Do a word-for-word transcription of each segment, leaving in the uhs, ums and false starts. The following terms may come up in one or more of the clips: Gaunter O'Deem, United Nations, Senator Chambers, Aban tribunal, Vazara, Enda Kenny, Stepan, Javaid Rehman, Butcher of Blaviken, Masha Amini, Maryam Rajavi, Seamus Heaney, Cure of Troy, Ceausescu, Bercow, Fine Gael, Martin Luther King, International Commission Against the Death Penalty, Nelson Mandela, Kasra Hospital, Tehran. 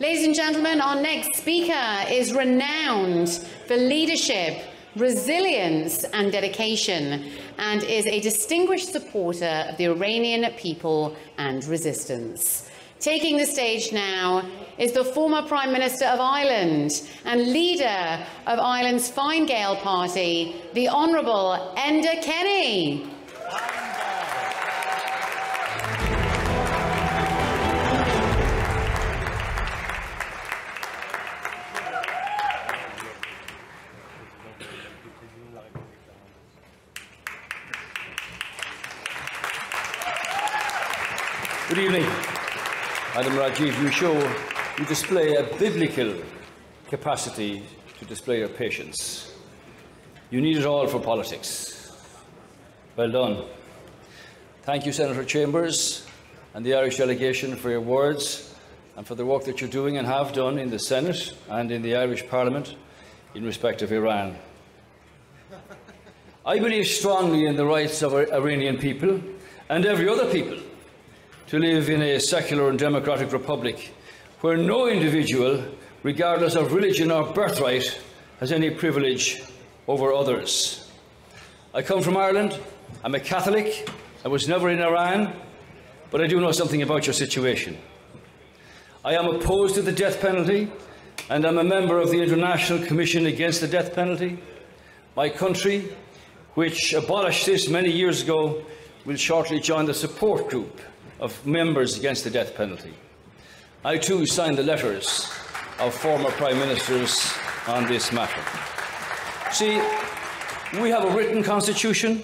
Ladies and gentlemen, our next speaker is renowned for leadership, resilience and dedication, and is a distinguished supporter of the Iranian people and resistance. Taking the stage now is the former Prime Minister of Ireland and leader of Ireland's Fine Gael party, the Honourable Enda Kenny. Good evening. Madam Rajiv, you show, you display a biblical capacity to display your patience. You need it all for politics. Well done. Thank you, Senator Chambers and the Irish delegation, for your words and for the work that you're doing and have done in the Senate and in the Irish Parliament in respect of Iran. I believe strongly in the rights of Iranian people and every other people to live in a secular and democratic republic where no individual, regardless of religion or birthright, has any privilege over others. I come from Ireland. I'm a Catholic. I was never in Iran, but I do know something about your situation. I am opposed to the death penalty, and I'm a member of the International Commission Against the Death Penalty. My country, which abolished this many years ago, will shortly join the support group of members against the death penalty. I too signed the letters of former Prime Ministers on this matter. See, we have a written constitution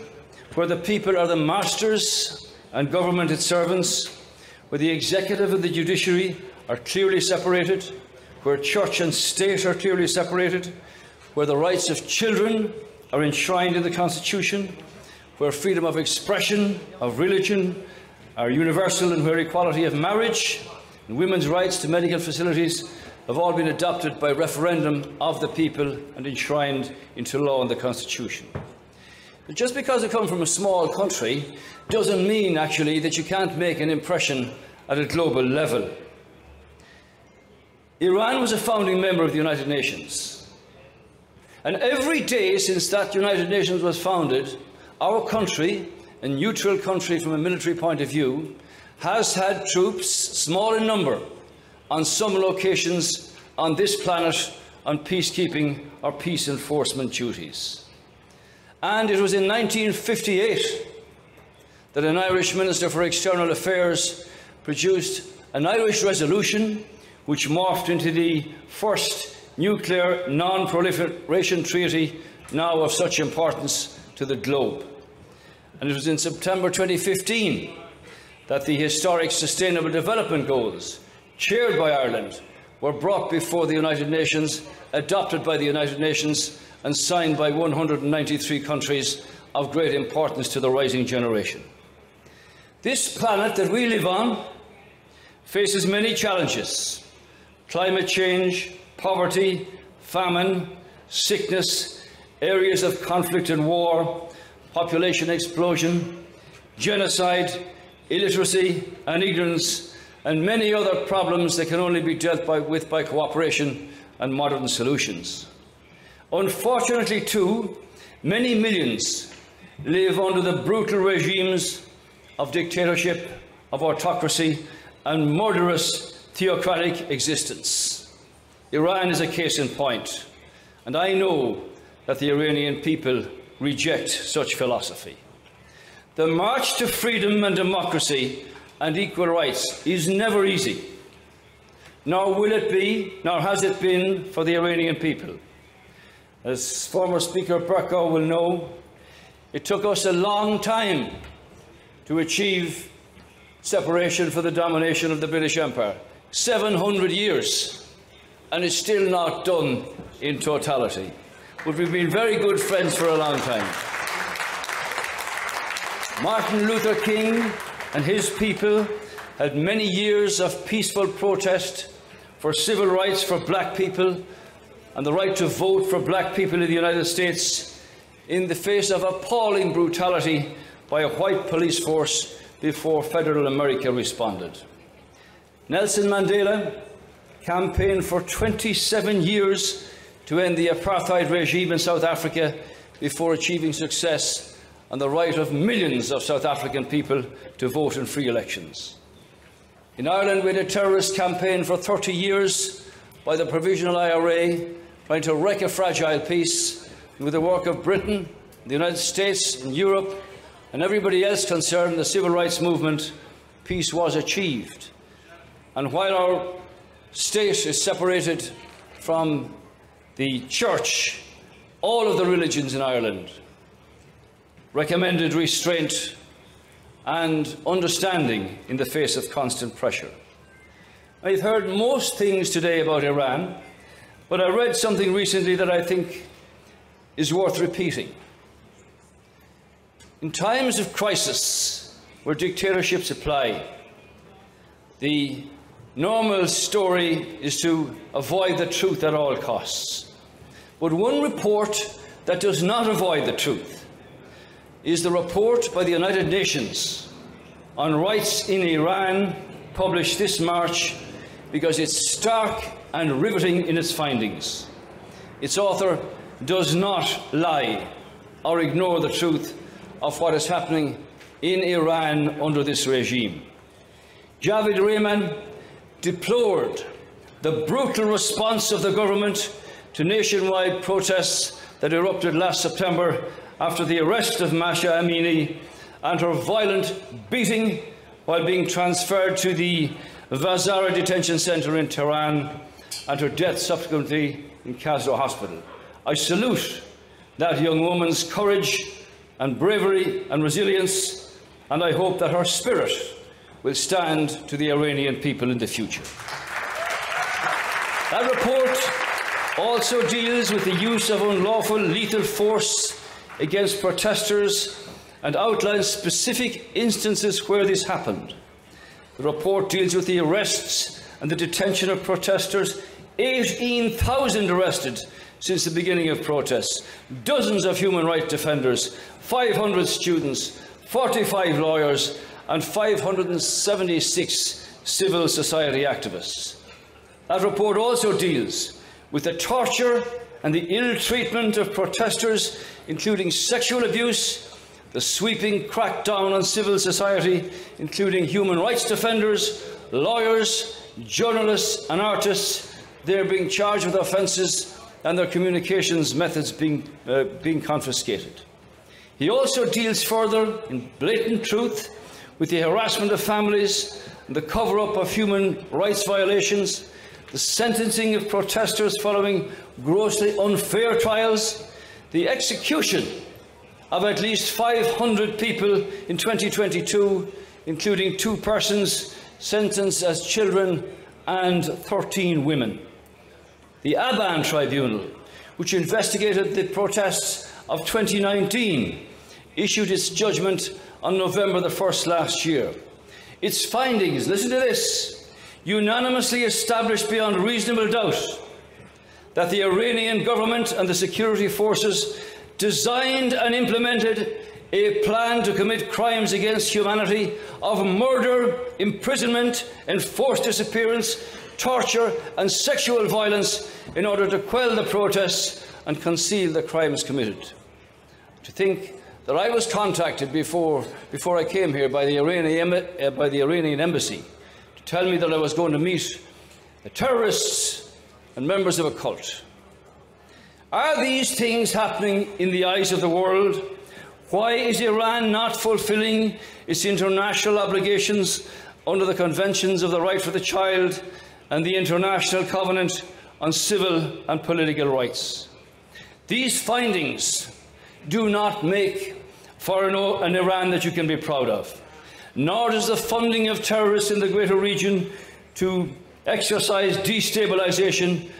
where the people are the masters and government its servants, where the executive and the judiciary are clearly separated, where church and state are clearly separated, where the rights of children are enshrined in the constitution, where freedom of expression, of religion, are universal, and where equality of marriage and women's rights to medical facilities have all been adopted by referendum of the people and enshrined into law in the Constitution. But just because I come from a small country doesn't mean actually that you can't make an impression at a global level. Iran was a founding member of the United Nations, and every day since that United Nations was founded, our country, a neutral country from a military point of view, has had troops, small in number, on some locations on this planet on peacekeeping or peace enforcement duties. And it was in nineteen fifty-eight that an Irish Minister for External Affairs produced an Irish resolution which morphed into the first nuclear non-proliferation treaty now of such importance to the globe. And it was in September twenty fifteen that the historic Sustainable Development Goals, chaired by Ireland, were brought before the United Nations, adopted by the United Nations and signed by one hundred ninety-three countries, of great importance to the rising generation. This planet that we live on faces many challenges: climate change, poverty, famine, sickness, areas of conflict and war, population explosion, genocide, illiteracy and ignorance, and many other problems that can only be dealt by, with by cooperation and modern solutions. Unfortunately, too, many millions live under the brutal regimes of dictatorship, of autocracy, and murderous theocratic existence. Iran is a case in point, and I know that the Iranian people reject such philosophy. The march to freedom and democracy and equal rights is never easy, nor will it be, nor has it been, for the Iranian people. As former Speaker Bercow will know, it took us a long time to achieve separation from the domination of the British Empire, seven hundred years, and it's still not done in totality. But we've been very good friends for a long time. Martin Luther King and his people had many years of peaceful protest for civil rights for black people and the right to vote for black people in the United States, in the face of appalling brutality by a white police force before federal America responded. Nelson Mandela campaigned for twenty-seven years to end the apartheid regime in South Africa before achieving success on the right of millions of South African people to vote in free elections. In Ireland, we had a terrorist campaign for thirty years by the Provisional I R A, trying to wreck a fragile peace, and with the work of Britain, the United States, and Europe, and everybody else concerned in the civil rights movement, peace was achieved. And while our state is separated from the church, all of the religions in Ireland recommended restraint and understanding in the face of constant pressure. I've heard most things today about Iran, but I read something recently that I think is worth repeating. In times of crisis, where dictatorships apply, the normal story is to avoid the truth at all costs. But one report that does not avoid the truth is the report by the United Nations on rights in Iran, published this March, because it's stark and riveting in its findings. Its author does not lie or ignore the truth of what is happening in Iran under this regime. Javaid Rehman deplored the brutal response of the government to nationwide protests that erupted last September after the arrest of Masha Amini and her violent beating while being transferred to the Vazara detention centre in Tehran, and her death subsequently in Kasra Hospital. I salute that young woman's courage and bravery and resilience, and I hope that her spirit will stand to the Iranian people in the future. That report also deals with the use of unlawful lethal force against protesters and outlines specific instances where this happened. The report deals with the arrests and the detention of protesters, eighteen thousand arrested since the beginning of protests, dozens of human rights defenders, five hundred students, forty-five lawyers, and five hundred seventy-six civil society activists. That report also deals with the torture and the ill treatment of protesters, including sexual abuse, the sweeping crackdown on civil society, including human rights defenders, lawyers, journalists, and artists. They're being charged with offences and their communications methods being, uh, being confiscated. He also deals further, in blatant truth, with the harassment of families, and the cover-up of human rights violations, the sentencing of protesters following grossly unfair trials, the execution of at least five hundred people in twenty twenty-two, including two persons sentenced as children and thirteen women. The Aban tribunal, which investigated the protests of twenty nineteen, issued its judgment on November the first last year. Its findings, listen to this, unanimously established beyond reasonable doubt that the Iranian government and the security forces designed and implemented a plan to commit crimes against humanity of murder, imprisonment, enforced disappearance, torture and sexual violence in order to quell the protests and conceal the crimes committed. To think that I was contacted before, before I came here by the, Iranian, uh, by the Iranian embassy to tell me that I was going to meet the terrorists and members of a cult. Are these things happening in the eyes of the world? Why is Iran not fulfilling its international obligations under the Conventions of the Right for the Child and the International Covenant on Civil and Political Rights? These findings do not make for an Iran that you can be proud of, nor does the funding of terrorists in the greater region to exercise destabilization.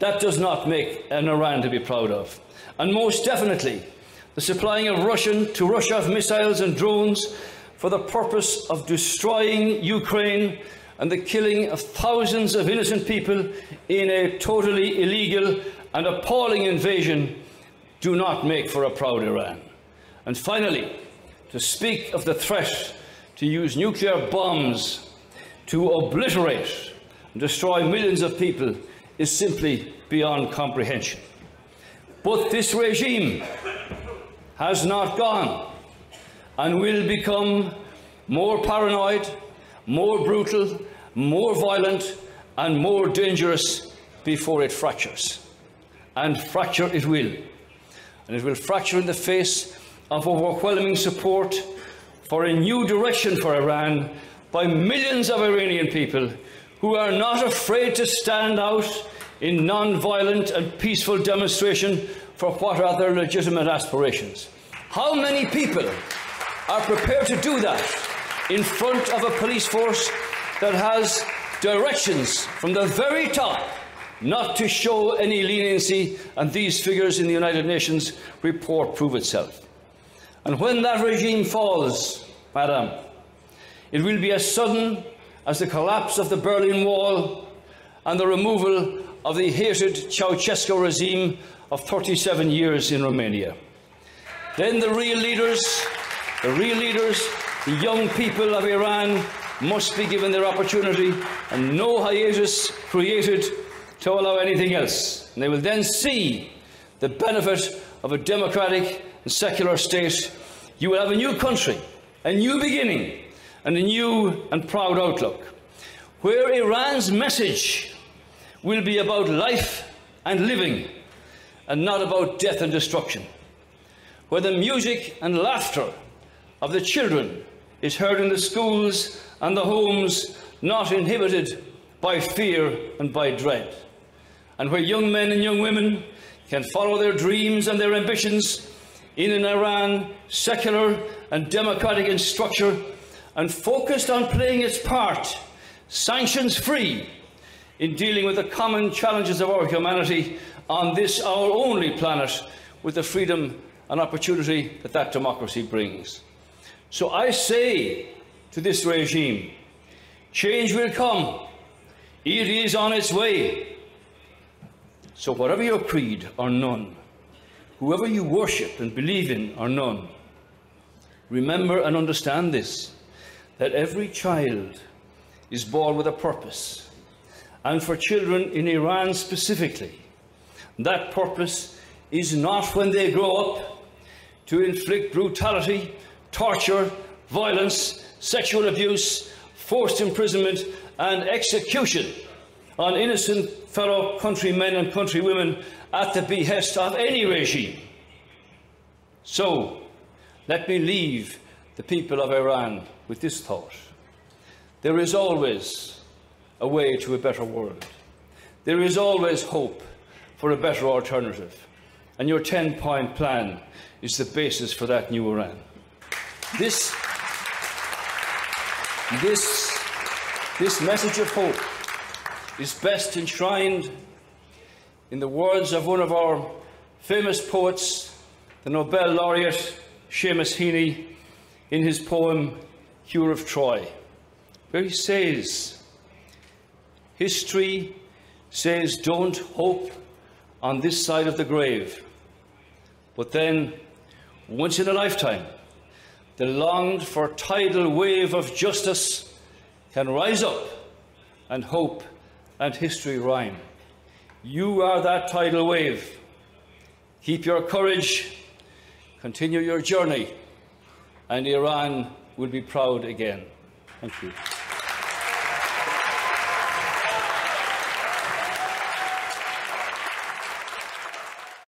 That does not make an Iran to be proud of. And most definitely, the supplying of Russian to Russia of missiles and drones for the purpose of destroying Ukraine and the killing of thousands of innocent people in a totally illegal and appalling invasion do not make for a proud Iran. And finally, to speak of the threat to use nuclear bombs to obliterate and destroy millions of people is simply beyond comprehension. But this regime has not gone and will become more paranoid, more brutal, more violent and more dangerous before it fractures. And fracture it will. And it will fracture in the face of overwhelming support for a new direction for Iran by millions of Iranian people who are not afraid to stand out in non-violent and peaceful demonstration for what are their legitimate aspirations. How many people are prepared to do that in front of a police force that has directions from the very top not to show any leniency, and these figures in the United Nations report prove itself. And when that regime falls, madam, it will be as sudden as the collapse of the Berlin Wall and the removal of the hated Ceausescu regime of thirty-seven years in Romania. Then the real leaders, the real leaders, the young people of Iran must be given their opportunity and no hiatus created to allow anything else. And they will then see the benefit of a democratic and secular state. You will have a new country, a new beginning, and a new and proud outlook, where Iran's message will be about life and living, and not about death and destruction, where the music and laughter of the children is heard in the schools and the homes, not inhibited by fear and by dread, and where young men and young women can follow their dreams and their ambitions in an Iran secular and democratic in structure and focused on playing its part, sanctions-free, in dealing with the common challenges of our humanity on this, our only planet, with the freedom and opportunity that that democracy brings. So I say to this regime, change will come. It is on its way. So whatever your creed or none, whoever you worship and believe in or none, remember and understand this, that every child is born with a purpose. And for children in Iran specifically, that purpose is not, when they grow up, to inflict brutality, torture, violence, sexual abuse, forced imprisonment and execution on innocent fellow countrymen and countrywomen at the behest of any regime. So, let me leave the people of Iran with this thought. There is always a way to a better world. There is always hope for a better alternative. And your ten-point plan is the basis for that new Iran. This, this, this message of hope is best enshrined in the words of one of our famous poets, the Nobel laureate Seamus Heaney, in his poem Cure of Troy, where he says, history says don't hope on this side of the grave, but then, once in a lifetime, the longed for tidal wave of justice can rise up, and hope and history rhyme. You are that tidal wave. Keep your courage, continue your journey, and Iran will be proud again. Thank you.